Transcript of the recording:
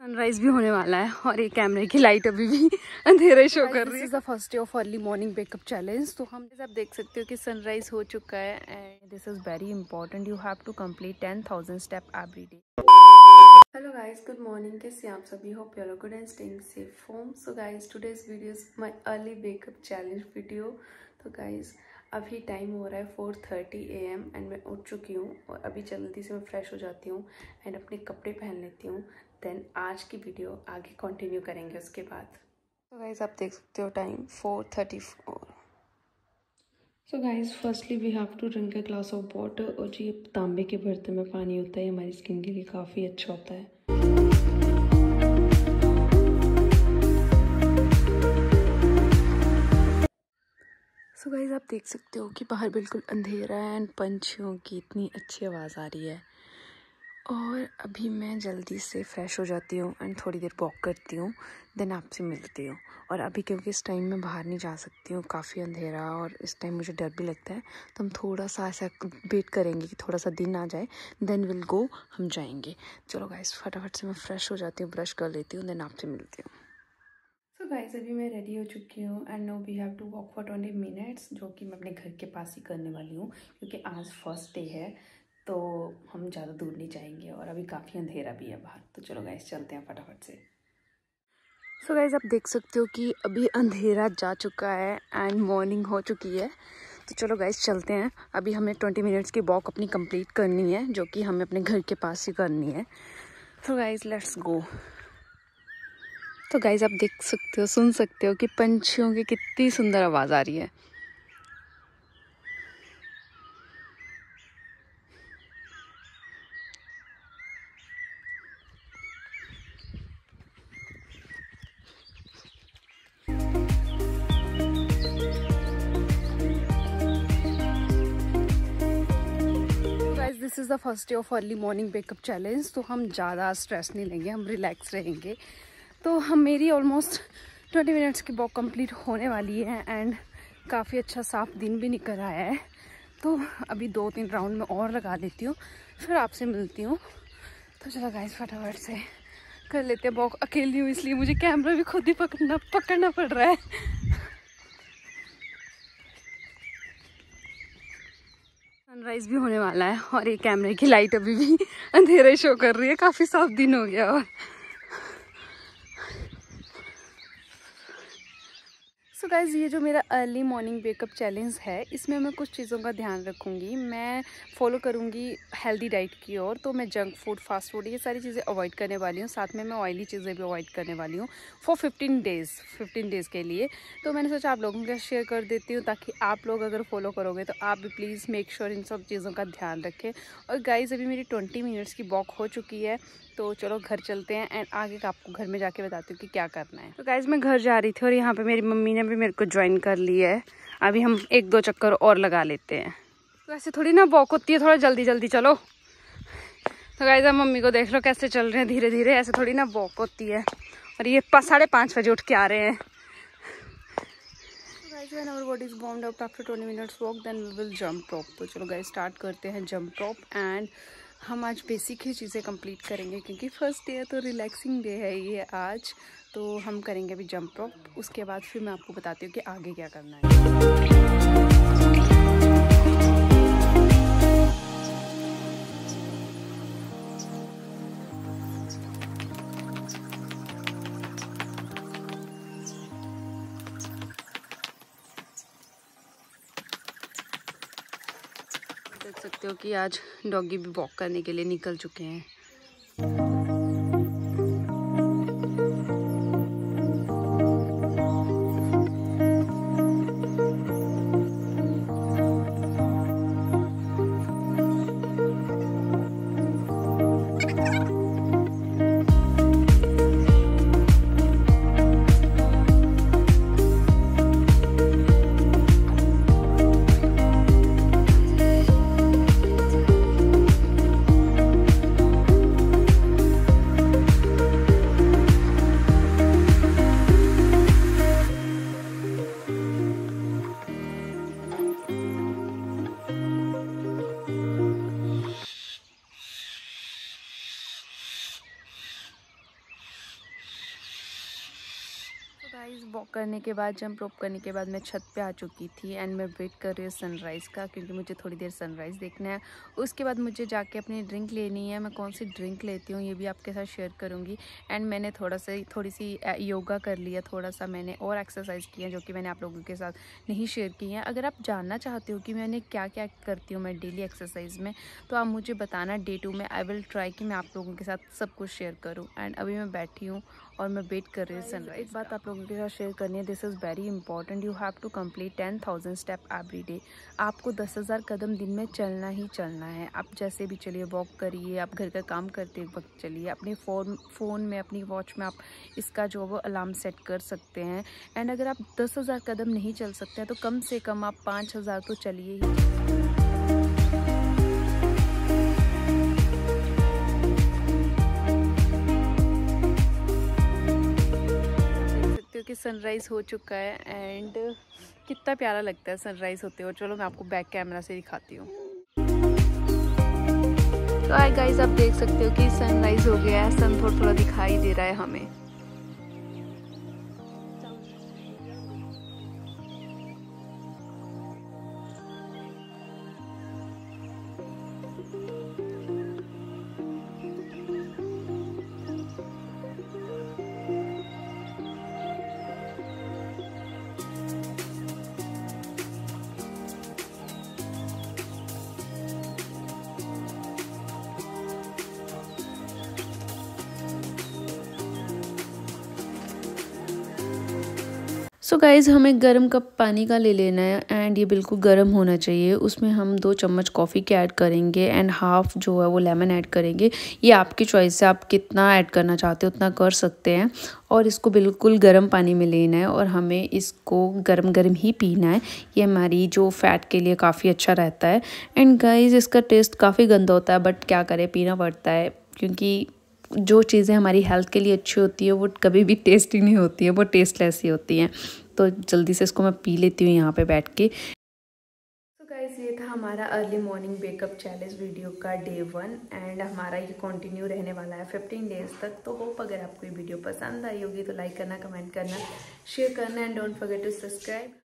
Sunrise भी होने वाला है और ये कैमरे की लाइट अभी भी अंधेरे शो कर रही है। This is the first day of early morning wake up challenge. तो हम आप देख सकते हो कि सनराइज हो चुका है and this is very important, you have to complete 10,000 step every day. Hello guys, good morning, कैसे आप सभी हो? Pure good and staying safe home. So guys today's video is my early wake up challenge video. तो guys अभी time हो रहा है 4:30 AM and मैं उठ चुकी हूँ और अभी जल्दी से मैं फ्रेश हो जाती हूँ एंड अपने कपड़े पहन लेती हूँ, देन आज की वीडियो आगे कंटिन्यू करेंगे उसके बाद। तो गाइज आप देख सकते हो time 4:34। So guys firstly we have to drink a glass of water. और जो ये तांबे के बर्तन में पानी होता है हमारी स्किन के लिए काफ़ी अच्छा होता है। सो गाइज आप देख सकते हो कि बाहर बिल्कुल अंधेरा है एंड पंछियों की इतनी अच्छी आवाज़ आ रही है। और अभी मैं जल्दी से फ्रेश हो जाती हूँ एंड थोड़ी देर वॉक करती हूँ, देन आपसे मिलती हूँ। और अभी क्योंकि इस टाइम मैं बाहर नहीं जा सकती हूँ, काफ़ी अंधेरा और इस टाइम मुझे डर भी लगता है, तो हम थोड़ा सा ऐसा वेट करेंगे कि थोड़ा सा दिन आ जाए, देन विल गो, हम जाएंगे। चलो गाइस फटाफट से मैं फ़्रेश हो जाती हूँ, ब्रश कर लेती हूँ, देन आपसे मिलती हूँ। सो गाइस अभी मैं रेडी हो चुकी हूँ and no we have to walk for 20 minutes, जो कि मैं अपने घर के पास ही करने वाली हूँ क्योंकि आज फर्स्ट डे है तो हम ज़्यादा दूर नहीं जाएंगे और अभी काफ़ी अंधेरा भी है बाहर। तो चलो गाइस चलते हैं फटाफट से। सो गाइस आप देख सकते हो कि अभी अंधेरा जा चुका है एंड मॉर्निंग हो चुकी है। तो चलो गाइस चलते हैं, अभी हमें 20 मिनट्स की वॉक अपनी कंप्लीट करनी है जो कि हमें अपने घर के पास ही करनी है। तो गाइस लेट्स गो। तो गाइस आप देख सकते हो, सुन सकते हो कि पंछियों की कितनी सुंदर आवाज़ आ रही है। This is the first day of early morning wake up challenge. तो हम ज़्यादा स्ट्रेस नहीं लेंगे, हम रिलैक्स रहेंगे। तो हम मेरी ऑलमोस्ट 20 मिनट्स की वॉक कंप्लीट होने वाली है एंड काफ़ी अच्छा साफ दिन भी निकल आया है। तो अभी 2-3 राउंड में और लगा देती हूँ, फिर आपसे मिलती हूँ। तो चलो गाइस फटाफट से कर लेते हैं वॉक। अकेली हूँ इसलिए मुझे कैमरा भी खुद ही पकड़ना पड़ रहा है। सनराइज भी होने वाला है और ये कैमरे की लाइट अभी भी अंधेरे शो कर रही है, काफ़ी साफ दिन हो गया। और सो गाइज ये जो मेरा अर्ली मॉर्निंग वेकअप चैलेंज है इसमें मैं कुछ चीज़ों का ध्यान रखूँगी। मैं फॉलो करूँगी हेल्दी डाइट की ओर, तो मैं जंक फूड, फास्ट फूड ये सारी चीज़ें अवॉइड करने वाली हूँ। साथ में मैं ऑयली चीज़ें भी अवॉइड करने वाली हूँ फॉर 15 डेज़ के लिए। तो मैंने सोचा आप लोगों के साथ शेयर कर देती हूँ ताकि आप लोग अगर फॉलो करोगे तो आप भी प्लीज़ मेक श्योर इन सब चीज़ों का ध्यान रखें। और गाइज़ अभी मेरी 20 मिनट्स की वॉक हो चुकी है, तो चलो घर चलते हैं एंड आगे आपको घर में जाके बताती हूँ कि क्या करना है। तो गाइज़ मैं घर जा रही थी और यहाँ पर मेरी मम्मी ने भी मेरे को ज्वाइन कर लिया है। अभी हम 1-2 चक्कर और लगा लेते हैं। तो ऐसे थोड़ी ना वॉक होती है, थोड़ा जल्दी जल्दी चलो। तो गाइज़ आप मम्मी को देख लो कैसे चल रहे हैं धीरे धीरे, ऐसे थोड़ी ना वॉक होती है। और ये 5:30 बजे उठ के आ रहे हैं। When our body is warmed up after 20 minutes walk, then we will jump rope. तो चलो गाइस स्टार्ट करते हैं जंप रोप। एंड हम आज बेसिक ही चीज़ें कंप्लीट करेंगे क्योंकि फर्स्ट डे है तो रिलैक्सिंग डे है ये आज। तो हम करेंगे अभी जंप रोप, उसके बाद फिर मैं आपको बताती हूँ कि आगे क्या करना है। देख सकते हो कि आज डॉगी भी वॉक करने के लिए निकल चुके हैं। गाइस वॉक करने के बाद, जंप रोप करने के बाद मैं छत पे आ चुकी थी एंड मैं वेट कर रही हूँ सनराइज़ का, क्योंकि मुझे थोड़ी देर सनराइज़ देखना है। उसके बाद मुझे जाके अपनी ड्रिंक लेनी है। मैं कौन सी ड्रिंक लेती हूँ ये भी आपके साथ शेयर करूँगी। एंड मैंने थोड़ी सी योगा कर लिया, थोड़ा सा मैंने और एक्सरसाइज की है जो कि मैंने आप लोगों के साथ नहीं शेयर की है। अगर आप जानना चाहते हो कि मैंने क्या क्या करती हूँ मैं डेली एक्सरसाइज में, तो आप मुझे बताना डे 2 में। आई विल ट्राई कि मैं आप लोगों के साथ सब कुछ शेयर करूँ। एंड अभी मैं बैठी हूँ और मैं वेट कर रही हूँ सनराइज़। एक बात आप लोगों के साथ शेयर करनी है, this is very important. You have to complete 10,000 step every day. आपको 10,000 कदम दिन में चलना ही चलना है। आप जैसे भी चलिए, वॉक करिए, आप घर का काम करते वक्त चलिए, अपने फ़ोन में, अपनी वॉच में आप इसका जो वो अलार्म सेट कर सकते हैं। एंड अगर आप 10,000 कदम नहीं चल सकते हैं तो कम से कम आप 5,000 तो चलिए ही। कि सनराइज़ हो चुका है एंड कितना प्यारा लगता है सनराइज़ होते हुए। चलो मैं आपको बैक कैमरा से दिखाती हूँ। तो आई गाइस, आप देख सकते हो कि सनराइज़ हो गया है। सन थोड़ा दिखाई दे रहा है हमें। सो गाइज़, हमें गर्म कप पानी का ले लेना है एंड ये बिल्कुल गर्म होना चाहिए। उसमें हम 2 चम्मच कॉफ़ी के ऐड करेंगे एंड हाफ जो है वो लेमन ऐड करेंगे। ये आपकी चॉइस है, आप कितना ऐड करना चाहते हो उतना कर सकते हैं। और इसको बिल्कुल गर्म पानी में लेना है और हमें इसको गर्म गर्म ही पीना है। ये हमारी जो फैट के लिए काफ़ी अच्छा रहता है। एंड गाइज़, इसका टेस्ट काफ़ी गंदा होता है, बट क्या करें, पीना पड़ता है, क्योंकि जो चीज़ें हमारी हेल्थ के लिए अच्छी होती है वो कभी भी टेस्टी नहीं होती है, वो टेस्टलेस ही होती हैं। तो जल्दी से इसको मैं पी लेती हूँ यहाँ पे बैठ के। गाइस, ये था हमारा early morning wake up challenge video का डे 1 एंड हमारा ये कंटिन्यू रहने वाला है 15 डेज़ तक। तो होप अगर आपको ये वीडियो पसंद आई होगी तो लाइक करना, कमेंट करना, शेयर करना and don't forget to subscribe.